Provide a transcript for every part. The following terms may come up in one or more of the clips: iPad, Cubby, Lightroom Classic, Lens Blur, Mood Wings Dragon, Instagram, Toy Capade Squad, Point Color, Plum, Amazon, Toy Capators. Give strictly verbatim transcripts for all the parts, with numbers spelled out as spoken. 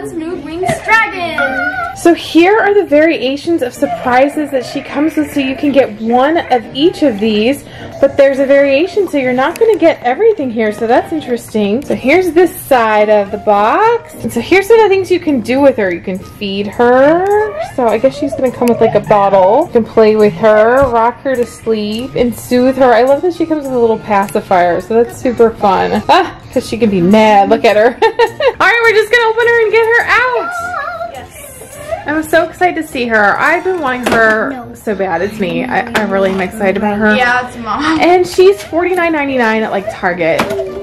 Plum's Mood Wings Dragon. So here are the variations of surprises that she comes with, so you can get one of each of these, but there's a variation, so you're not going to get everything here, so that's interesting. So here's this side of the box. And so here's some of the things you can do with her. You can feed her, so I guess she's going to come with like a bottle. You can play with her, rock her to sleep, and soothe her. I love that she comes with a little pacifier, so that's super fun. Ah, because she can be mad. Look at her. Alright, we're just going to open her and get her out. Yes. I'm so excited to see her. I've been wanting her no. so bad. It's me. I, I really am excited about her. Yeah, it's mom. And she's forty-nine ninety-nine at like Target.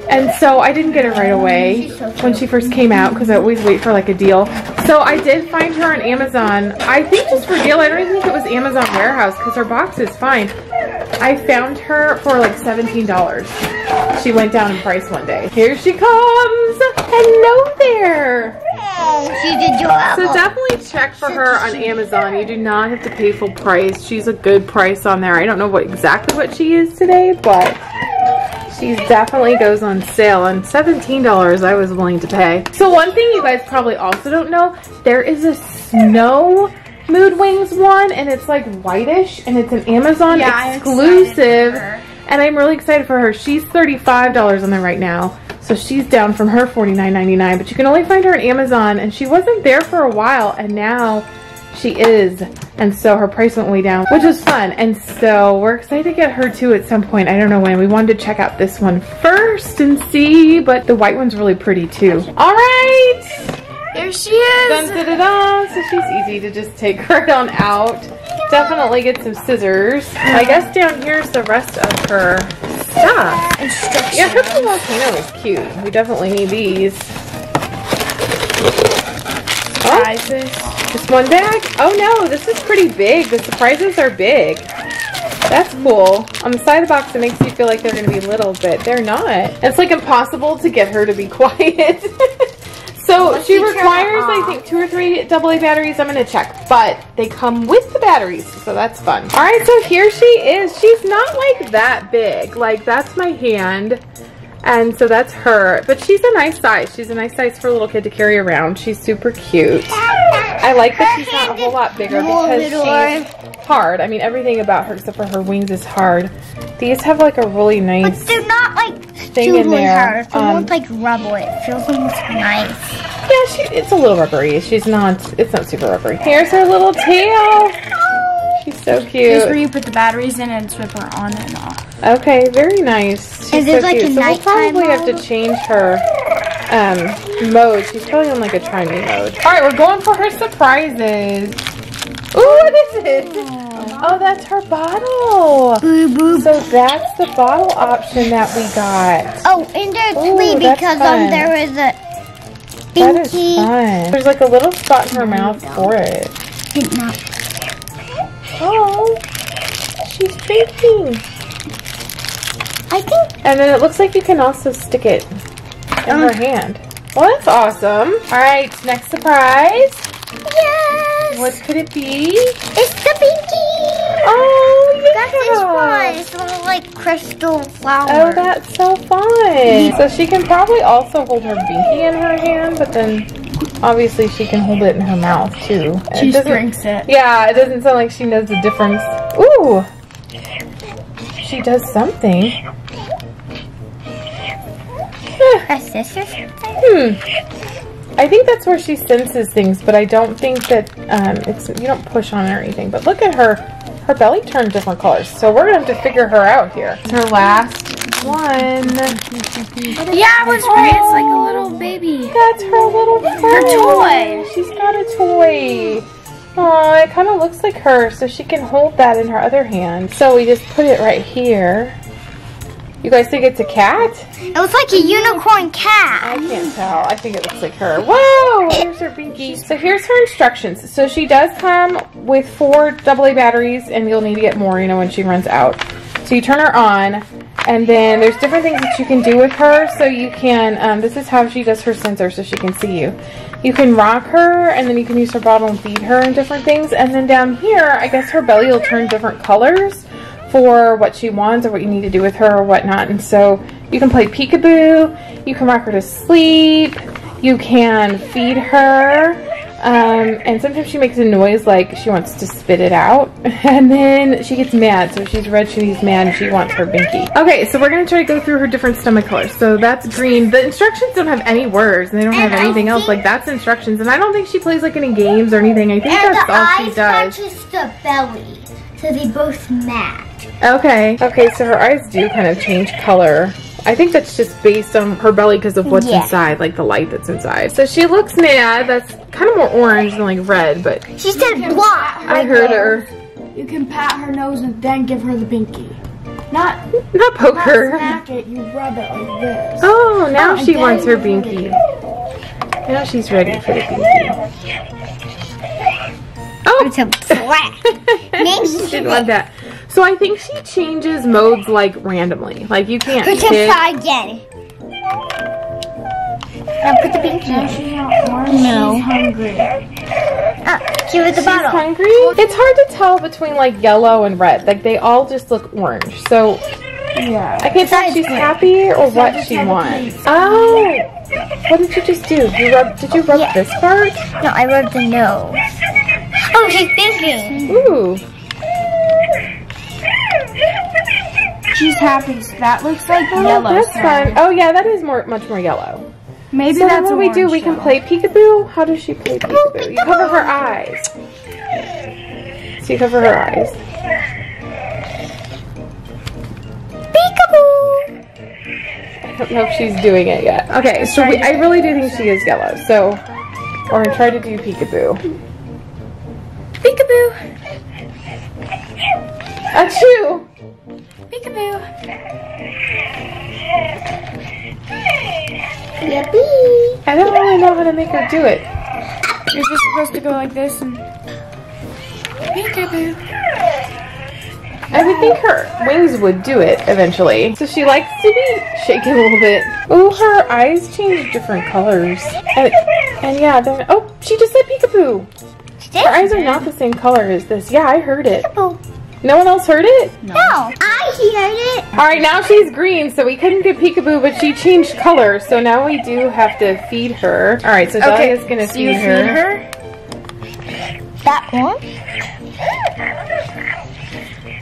And so I didn't get her right away so when she first came out, because I always wait for like a deal. So I did find her on Amazon. I think just for deal. I don't even think it was Amazon Warehouse, because her box is fine. I found her for like seventeen dollars. She went down in price one day. Here she comes. Hello there. She did your apple. So definitely check for her on Amazon. You do not have to pay full price. She's a good price on there. I don't know what exactly what she is today, but she definitely goes on sale, and seventeen dollars I was willing to pay. So one thing you guys probably also don't know, there is a snow Mood Wings one, and it's like whitish, and it's an Amazon yeah, exclusive, I'm and I'm really excited for her. She's thirty-five dollars on there right now, so she's down from her forty-nine ninety-nine, but you can only find her on Amazon, and she wasn't there for a while, and now she is, and so her price went way down, which is fun, and so we're excited to get her too at some point. I don't know when. We wanted to check out this one first and see, but the white one's really pretty too. All right! There she is! Dun, da, da, da. So she's easy to just take her on out. Definitely get some scissors. I guess down here's the rest of her stuff. Instructions. Yeah, I hope the volcano is cute. We definitely need these. Surprises. Oh, just one bag? Oh no, this is pretty big. The surprises are big. That's cool. On the side of the box, it makes you feel like they're going to be little, but they're not. It's like impossible to get her to be quiet. So Let's she requires, I think, two or three double A batteries. I'm going to check. But they come with the batteries, so that's fun. All right, so here she is. She's not, like, that big. Like, that's my hand, and so that's her. But she's a nice size. She's a nice size for a little kid to carry around. She's super cute. I like that she's not a whole lot bigger because she's hard. I mean, everything about her except for her wings is hard. These have, like, a really nice... But they're not, like... thing in there. It's um, almost like rubber. It feels almost nice. Yeah, she, it's a little rubbery. She's not, it's not super rubbery. Here's her little tail. She's so cute. Here's where you put the batteries in and swip her on and off. Okay, very nice. She's so like cute. So we'll probably have to change her um, mode. She's probably on like a tiny mode. Alright, we're going for her surprises. Ooh, what is it? Oh, that's her bottle. Boop, boop. So that's the bottle option that we got. Oh, and there's three because um, there is a binky. Fun. There's like a little spot in her mouth for it. Did not. Oh, she's baking. I think. And then it looks like you can also stick it in um. her hand. Well, that's awesome. All right, next surprise. Yes. What could it be? It's the binky. Oh, yeah. That's his one. It's one like crystal flowers. Oh, that's so fun. So she can probably also hold her binky in her hand, but then obviously she can hold it in her mouth too. She it drinks it. Yeah, it doesn't sound like she knows the difference. Ooh. She does something. Her sister? Hmm. I think that's where she senses things, but I don't think that um, it's, you don't push on it or anything. But look at her, her belly turned different colors. So we're gonna have to figure her out here. It's her last one. Yeah, it was great. It's like a little baby. That's her little toy. Her toy. She's got a toy. Aw, it kind of looks like her, so she can hold that in her other hand. So we just put it right here. You guys think it's a cat? It looks like a unicorn cat. I can't tell. I think it looks like her. Whoa! Here's her binky. So here's her instructions. So she does come with four double A batteries, and you'll need to get more, you know, when she runs out. So you turn her on, and then there's different things that you can do with her. So you can, um, this is how she does her sensor so she can see you. You can rock her, and then you can use her bottle and feed her and different things. And then down here, I guess her belly will turn different colors for what she wants or what you need to do with her or whatnot. And so you can play peekaboo, you can rock her to sleep, You can feed her, um, and sometimes she makes a noise like she wants to spit it out, and then she gets mad. So she's red, she's mad, and she wants her binky. Okay, so we're going to try to go through her different stomach colors. So that's green. The instructions don't have any words, and they don't have anything else. Like, that's instructions, and I don't think she plays, like, any games or anything. I think that's all she does. And the eyes matches the belly, so they both match. Okay. Okay, so her eyes do kind of change color. I think that's just based on her belly because of what's yeah. inside, like the light that's inside. So she looks mad. That's kind of more orange than like red, but she said block. I heard her. You can pat her nose and then give her the binky. Not not poke not her. Smack it. You rub it like this. Oh, now oh, she wants her binky. Ready. Now she's ready for the binky. Oh, it's a black. Maybe she didn't want that. So I think she changes modes like randomly. Like you can't pick. Again. I'll put the pinky in. She's not orange. No. She's hungry. Oh, she was the bottle. She's hungry? It's hard to tell between like yellow and red. Like they all just look orange. So yeah. I can't tell if she's happy or what she wants. Oh. What did you just do? You rub, did you rub yeah. this part? No, I rubbed the nose. Oh, she's thinking. Ooh. She's happy. So that looks like oh, yellow. That's fun. Oh yeah, that is more, much more yellow. Maybe so that's what we do. Yellow. We can play peekaboo. How does she play peekaboo? Peekaboo. You cover her eyes. So you cover her eyes. Peekaboo. I don't know if she's doing it yet. Okay, so we, I really do think she is yellow. So we're gonna try to do peekaboo. Peekaboo. Achoo. Peekaboo. Yippee. I don't really know how to make her do it. You're just supposed to go like this and peekaboo. I would think her wings would do it eventually. So she likes to be shaken a little bit. Oh, her eyes change different colors. And, and yeah, then oh, she just said peekaboo. Her eyes are not the same color as this. Yeah, I heard it. No one else heard it? No. no. I heard it. All right, now she's green, so we couldn't get peekaboo, but she changed color, so now we do have to feed her. All right, so okay. Dahlia's going to so feed, feed her. That one?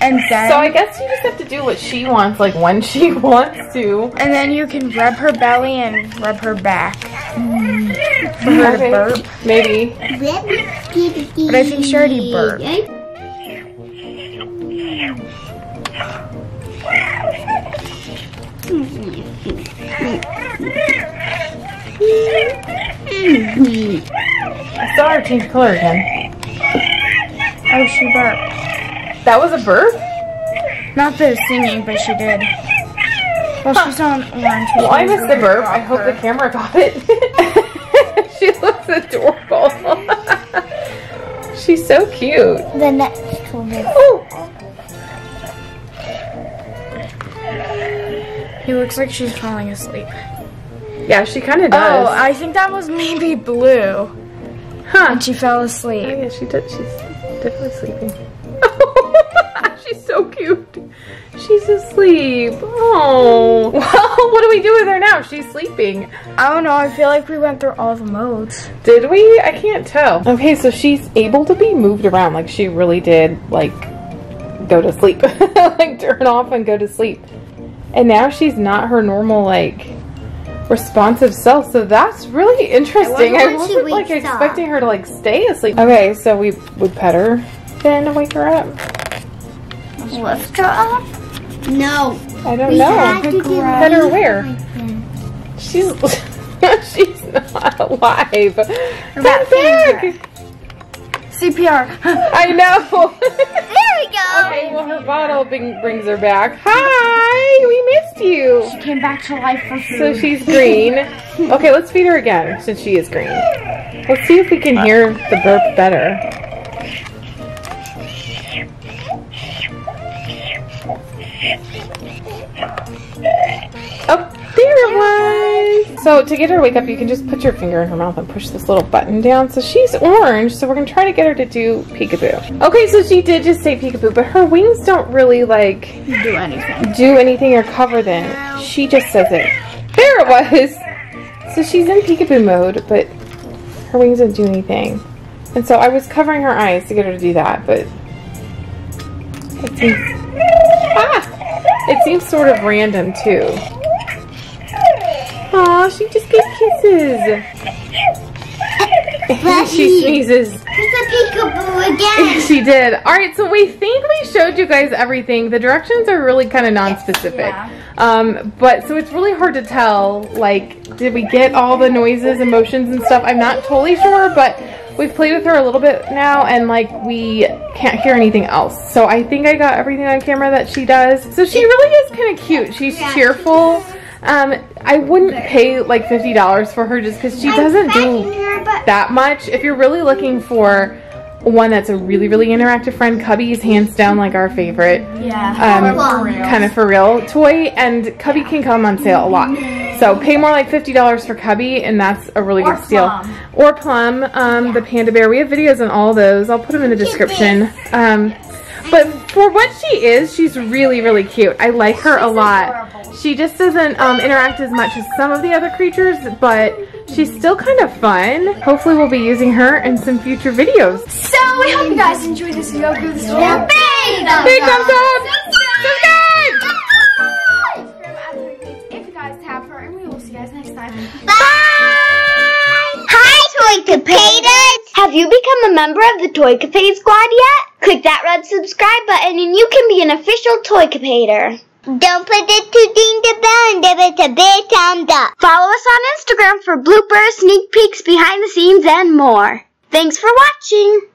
And then... So I guess you just have to do what she wants, like when she wants to. And then you can rub her belly and rub her back. Mm. For her to burp. Maybe. But I think she already burped. I saw her change color again. Oh, she burped. That was a burp? Not the singing, but she did. Well, huh. she's on orange. Well, I missed the burp. I hope her. the camera got it. She looks adorable. She's so cute. The next one is... Oh. He looks like she's falling asleep. Yeah, she kind of does. Oh, I think that was maybe blue. Huh. And she fell asleep. Oh, yeah, she did. She's definitely sleeping. She's so cute. She's asleep. Oh. Well, what do we do with her now? She's sleeping. I don't know. I feel like we went through all the modes. Did we? I can't tell. Okay, so she's able to be moved around. Like, she really did, like, go to sleep. Like, turn off and go to sleep. And now she's not her normal, like, responsive self. So that's really interesting. I, I wasn't, like, expecting up. her to, like, stay asleep. Okay, so we would pet her then to wake her up. Lift her up? No. I don't we know. Pet her where? Like she's, she's not alive. Come back. C P R. I know. There we go. Okay, well, her bottle bring, brings her back. Hi, we missed you. She came back to life for food. So she's green. Okay, let's feed her again since she is green. Let's see if we can hear the burp better. Oh, there it was. So to get her to wake up, you can just put your finger in her mouth and push this little button down. So she's orange, so we're going to try to get her to do peekaboo. Okay, so she did just say peekaboo, but her wings don't really, like, do anything do anything or cover them. She just says it. There it was. So she's in peekaboo mode, but her wings don't do anything. And so I was covering her eyes to get her to do that, but it seems, ah, it seems sort of random too. Aw, she just gave kisses. She sneezes. It's a peekaboo again. She did. All right, so we think we showed you guys everything. The directions are really kind of non-specific. Yeah. Um, but so it's really hard to tell, like, did we get all the noises and motions and stuff? I'm not totally sure, but we've played with her a little bit now, and like we can't hear anything else. So I think I got everything on camera that she does. So she really is kind of cute. She's cheerful. Um, I wouldn't pay like fifty dollars for her just because she doesn't do that much. If you're really looking for one that's a really, really interactive friend, Cubby is hands down like our favorite. Yeah. Um, kind of for real toy, and Cubby can come on sale a lot. So pay more like fifty dollars for Cubby, and that's a really good steal. Or Plum, um, the panda bear. We have videos on all those. I'll put them in the description. Um, but for what she is, she's really, really cute. I like her a lot. She just doesn't um, interact as much as some of the other creatures, but she's still kind of fun. Hopefully we'll be using her in some future videos. So we hope you guys enjoyed this video. Give this video big thumbs up! Big thumbs up! Subscribe! Subscribe! If you guys have her, and we will see you guys next time. Bye! Bye. Hi, Toy Capators! Have you become a member of the Toy Capade Squad yet? Click that red subscribe button and you can be an official Toy Capator. Don't forget to ding the bell and give it a big thumbs up. Follow us on Instagram for bloopers, sneak peeks, behind the scenes, and more. Thanks for watching.